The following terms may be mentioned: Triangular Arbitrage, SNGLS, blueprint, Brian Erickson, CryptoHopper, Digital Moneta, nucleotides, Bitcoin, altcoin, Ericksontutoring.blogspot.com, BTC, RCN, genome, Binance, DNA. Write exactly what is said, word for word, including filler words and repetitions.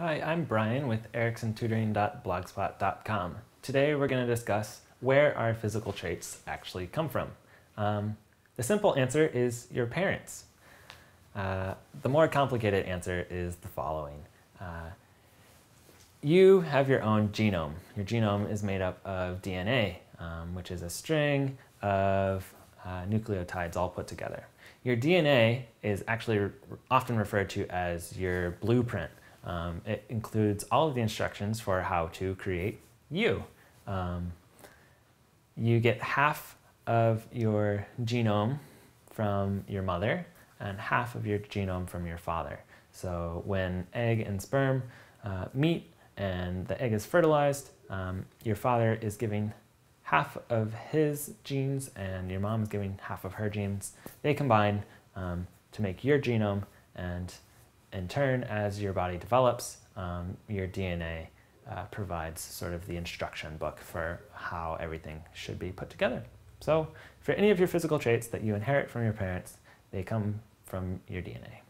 Hi, I'm Brian with ericsson tutoring dot blogspot dot com. Today we're going to discuss where our physical traits actually come from. Um, the simple answer is your parents. Uh, the more complicated answer is the following. Uh, you have your own genome. Your genome is made up of D N A, um, which is a string of uh, nucleotides all put together. Your D N A is actually re- often referred to as your blueprint. Um, it includes all of the instructions for how to create you. Um, you get half of your genome from your mother and half of your genome from your father. So when egg and sperm uh, meet and the egg is fertilized, um, your father is giving half of his genes and your mom is giving half of her genes. They combine um, to make your genome, and in turn, as your body develops, um, your D N A uh, provides sort of the instruction book for how everything should be put together. So for any of your physical traits that you inherit from your parents, they come from your D N A.